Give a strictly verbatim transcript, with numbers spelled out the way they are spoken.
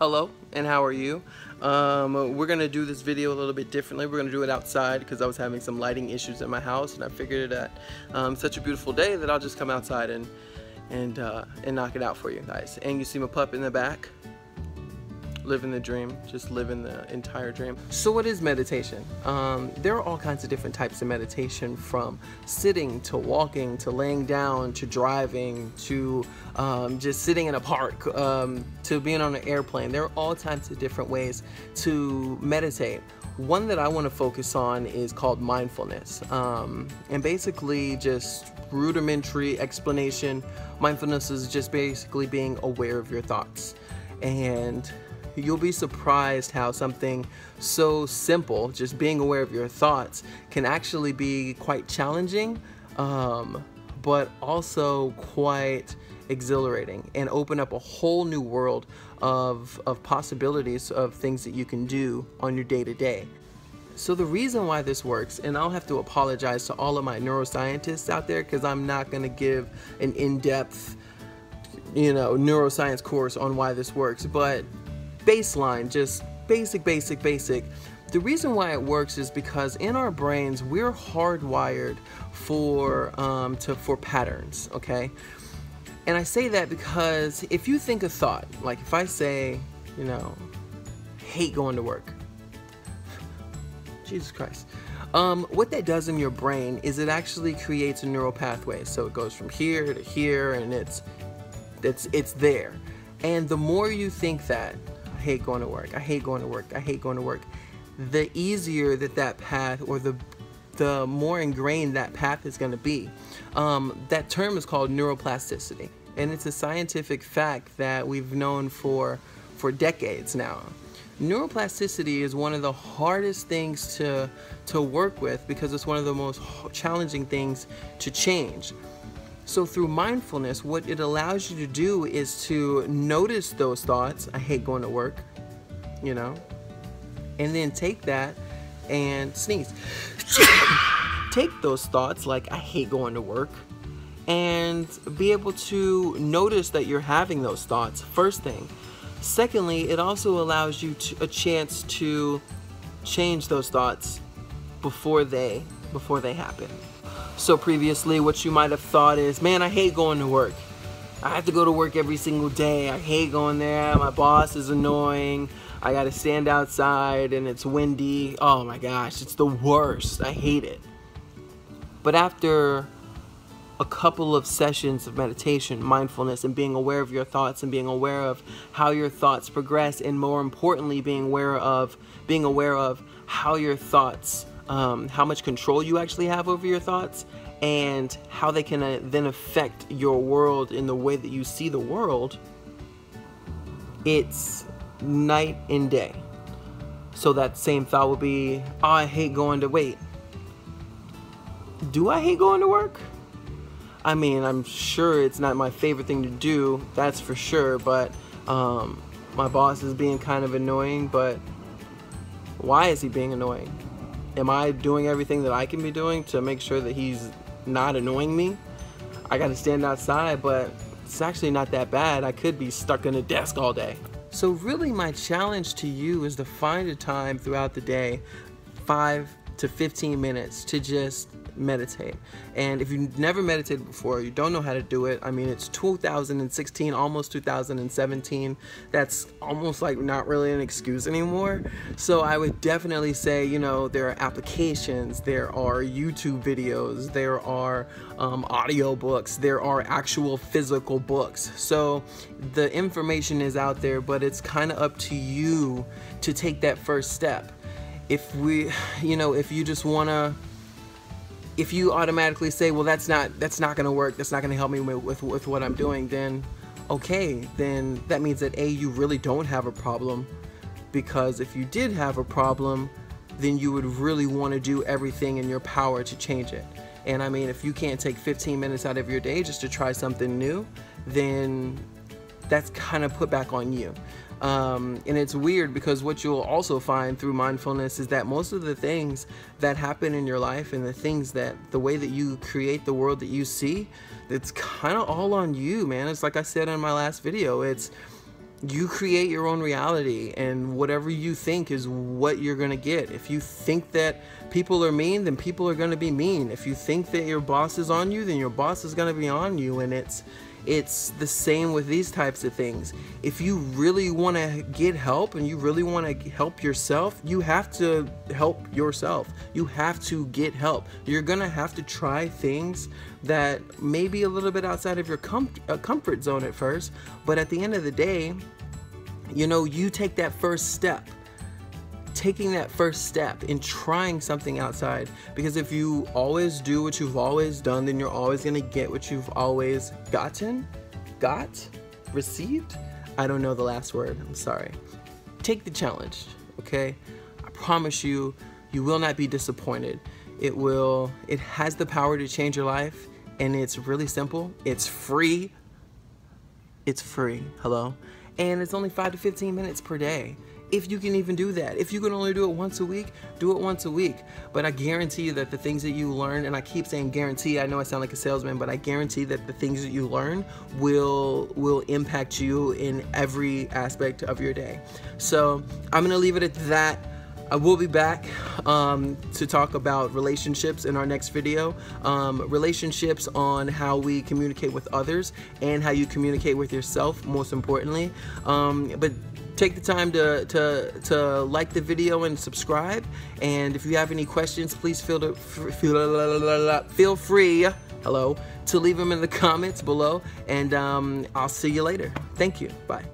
hello and how are you? Um, we're gonna do this video a little bit differently. We're gonna do it outside because I was having some lighting issues at my house, and I figured that um, such a beautiful day that I'll just come outside and and uh, and knock it out for you guys. And you see my pup in the back, living the dream, just living the entire dream. So what is meditation? Um, there are all kinds of different types of meditation, from sitting to walking to laying down to driving to um, just sitting in a park um, to being on an airplane. There are all types of different ways to meditate. One that I want to focus on is called mindfulness, um, and basically just rudimentary explanation. Mindfulness is just basically being aware of your thoughts, and you'll be surprised how something so simple, just being aware of your thoughts, can actually be quite challenging, um, but also quite exhilarating, and open up a whole new world of, of possibilities of things that you can do on your day-to-day. So the reason why this works, and I'll have to apologize to all of my neuroscientists out there, because I'm not going to give an in-depth, you know, neuroscience course on why this works, but baseline, just basic, basic, basic. The reason why it works is because in our brains we're hardwired for um, to for patterns, okay? And I say that because if you think a thought, like if I say, you know, hate going to work, Jesus Christ. Um, what that does in your brain is it actually creates a neural pathway. So it goes from here to here, and it's it's it's there. And the more you think that, I hate going to work, I hate going to work, I hate going to work, the easier that that path, or the the more ingrained that path is going to be. Um, that term is called neuroplasticity, and it's a scientific fact that we've known for for decades now. Neuroplasticity is one of the hardest things to to work with, because it's one of the most challenging things to change. So through mindfulness, what it allows you to do is to notice those thoughts, I hate going to work, you know, and then take that and sneeze. Take those thoughts, like I hate going to work, and be able to notice that you're having those thoughts, first thing. Secondly, it also allows you to, a chance to change those thoughts before they, before they happen. So previously, what you might have thought is, man, I hate going to work. I have to go to work every single day. I hate going there. My boss is annoying. I got to stand outside and it's windy. Oh my gosh, it's the worst. I hate it. But after a couple of sessions of meditation, mindfulness, and being aware of your thoughts, and being aware of how your thoughts progress, and more importantly, being aware of, being aware of how your thoughts Um, how much control you actually have over your thoughts, and how they can uh, then affect your world in the way that you see the world, it's night and day. So that same thought will be, oh, I hate going to wait. Do I hate going to work? I mean, I'm sure it's not my favorite thing to do, that's for sure, but um, my boss is being kind of annoying, but why is he being annoying? Am I doing everything that I can be doing to make sure that he's not annoying me? I gotta stand outside, but it's actually not that bad. I could be stuck in a desk all day. So really my challenge to you is to find a time throughout the day, five to fifteen minutes, to just meditate. And if you've never meditated before, you don't know how to do it, I mean, it's two thousand sixteen, almost two thousand seventeen, that's almost like not really an excuse anymore. So I would definitely say, you know, there are applications, there are YouTube videos, there are um, audio books, there are actual physical books. So the information is out there, but it's kind of up to you to take that first step. If we, you know, if you just want to, if you automatically say, well, that's not, that's not going to work, that's not going to help me with, with what I'm doing, then okay, then that means that A, you really don't have a problem, because if you did have a problem, then you would really want to do everything in your power to change it. And I mean, if you can't take fifteen minutes out of your day just to try something new, then that's kind of put back on you. Um, and it's weird, because what you'll also find through mindfulness is that most of the things that happen in your life, and the things that, the way that you create the world that you see, it's kind of all on you, man. It's like I said in my last video, it's you create your own reality, and whatever you think is what you're gonna get. If you think that people are mean, then people are gonna be mean. If you think that your boss is on you, then your boss is gonna be on you. And it's it's the same with these types of things. If you really want to get help and you really want to help yourself, you have to help yourself. You have to get help. You're gonna have to try things that may be a little bit outside of your com uh, comfort zone at first, but at the end of the day, you know, you take that first step. Taking that first step and trying something outside, because if you always do what you've always done, then you're always going to get what you've always gotten, got, received. I don't know the last word, I'm sorry. Take the challenge, okay? I promise you, you will not be disappointed. It will, it has the power to change your life, and it's really simple. It's free. It's free, hello? And it's only five to fifteen minutes per day. If you can even do that. If you can only do it once a week, do it once a week. But I guarantee you that the things that you learn, and I keep saying guarantee, I know I sound like a salesman, but I guarantee that the things that you learn will will impact you in every aspect of your day. So I'm gonna leave it at that. I will be back um, to talk about relationships in our next video. Um, relationships on how we communicate with others and how you communicate with yourself, most importantly. Um, but take the time to, to, to like the video and subscribe. And if you have any questions, please feel, to, feel, feel free hello, to leave them in the comments below. And um, I'll see you later. Thank you. Bye.